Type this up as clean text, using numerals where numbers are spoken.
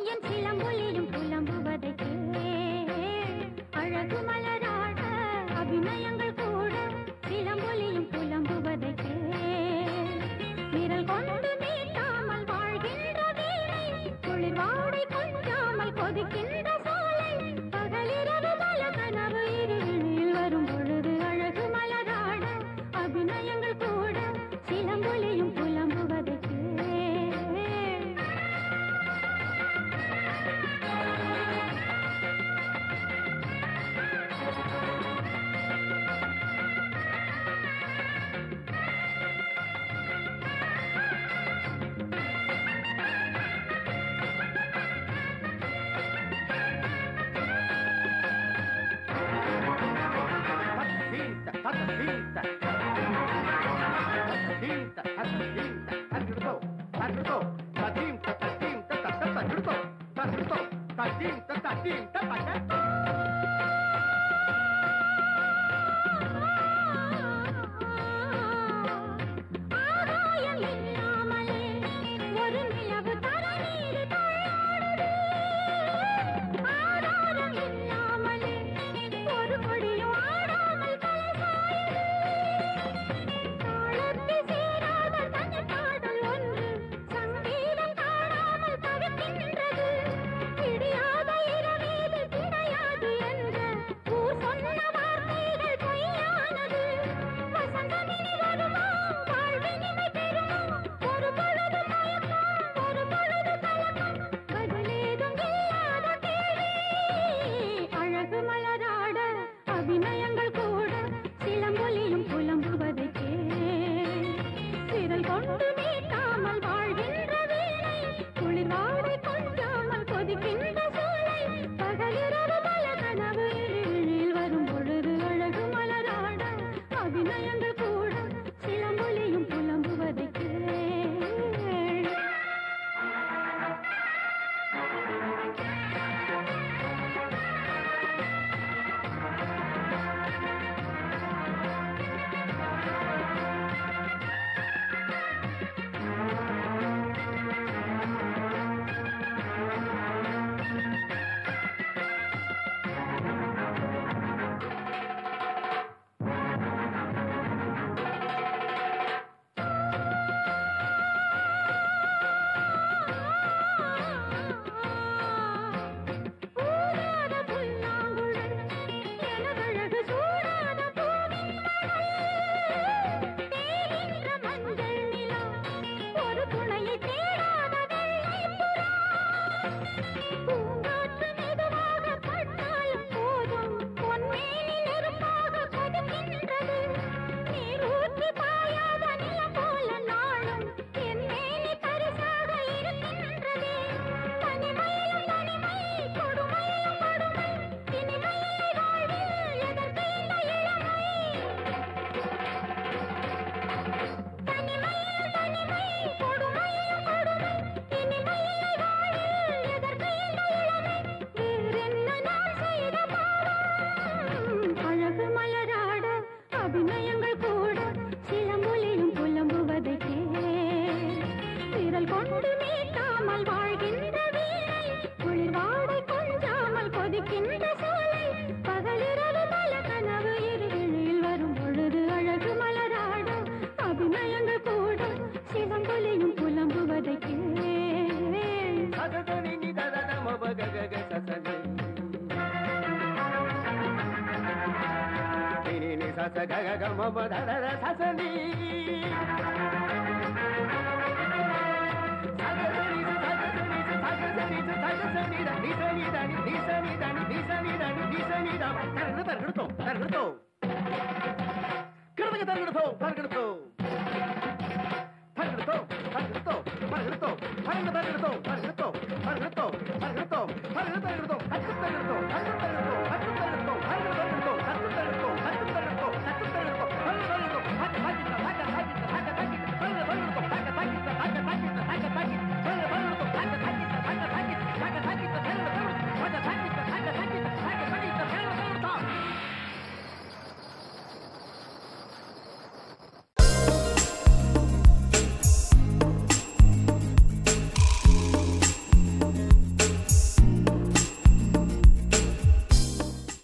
சிலம்பொலிலும் புலம்புவதற்கு அழகு மலர் ஆடா அபிநயங்கள் கூட சிலம்பொலிலும் புலம்புவதற்கு விரல் கொண்டு நீட்டாமல் வாழ்கின்ற வீணை குளிர் வாடை கொஞ்சாமல் கொதிக்கின்ற சாலை பகலிரவு பல கனவு இருளில் வரும் பொழுது அழகு மலர் ஆடா அபிநயங்கள் கூட சிலம்பொலியும் புலம்புவதற்கு